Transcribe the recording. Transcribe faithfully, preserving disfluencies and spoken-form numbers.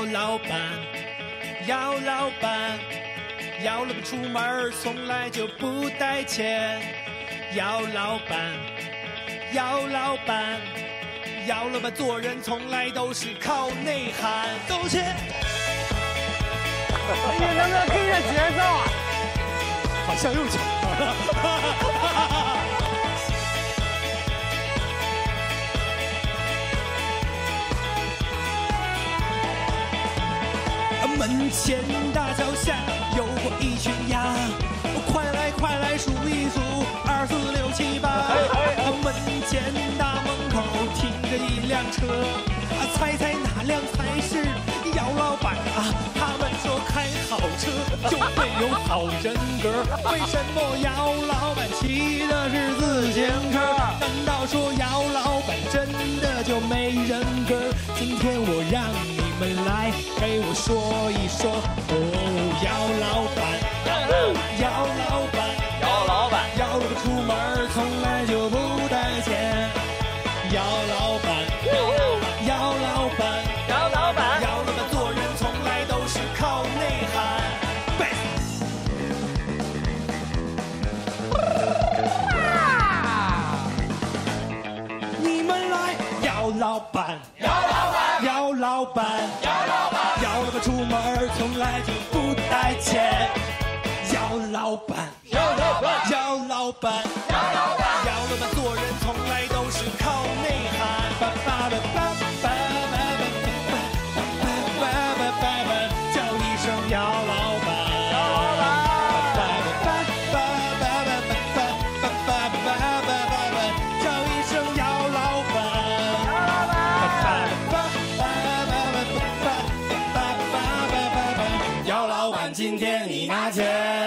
姚老板，姚老板，姚老板出门从来就不带钱。姚老板，姚老板，姚老板做人从来都是靠内涵。走起！哎呀，能不能跟着节奏啊？好像又抢了。门前大桥下有过一群鸭，快来快来数一数，二四六七八。门前大门口停着一辆车，猜猜哪辆才是姚老板啊？他们说开好车就会有好人格，为什么姚老板骑的是自行车？难道说姚老板真的就没人格？今天我让。 你们来陪我说一说，哦，姚老板，姚老板，姚老板，姚老板出门从来就不带钱。姚老板，姚老板，姚老板，姚老板做人从来都是靠内涵。对。你们来，姚老板，姚老板。 姚老板，姚老板，姚老板出门从来就不带钱。姚老板，姚老板，姚老板，姚老板，姚老板做人从来都是靠内涵。爸爸爸爸爸爸爸爸爸，叫一声姚老板。姚老板，爸爸爸爸爸爸爸爸爸，叫一声姚老板。姚老板，爸爸。 今天你拿钱。